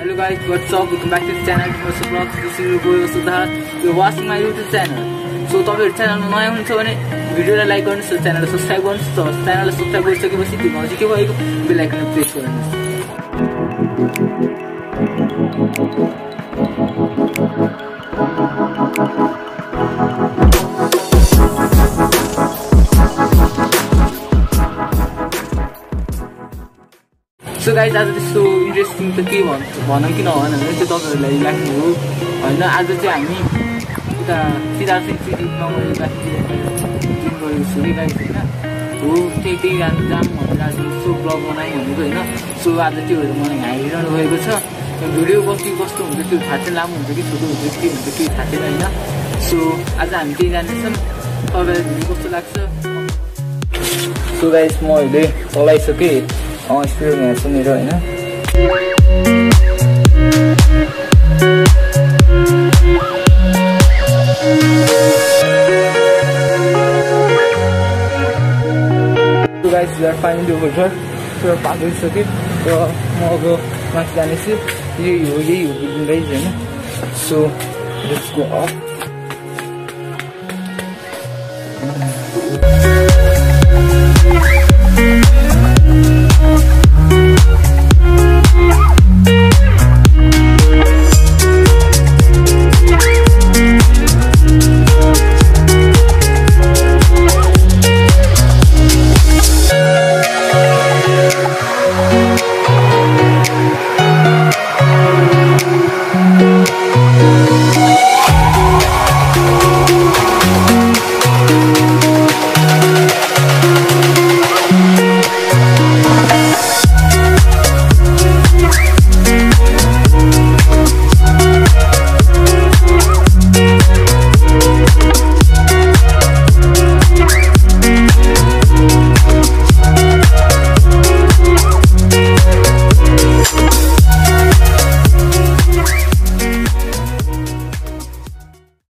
Hello guys, what's up? Welcome back to the channel. First of all, this is your boy Sudhar. You're watching my YouTube channel. So, if you channel, video like on this channel, subscribe on this channel, subscribe on this channel, So guys, as this so interesting to keep on. So guys, I experience in it right now. So guys, we are finally over here. We are part of the circuit. So more go much than this. You guys, so let's go off.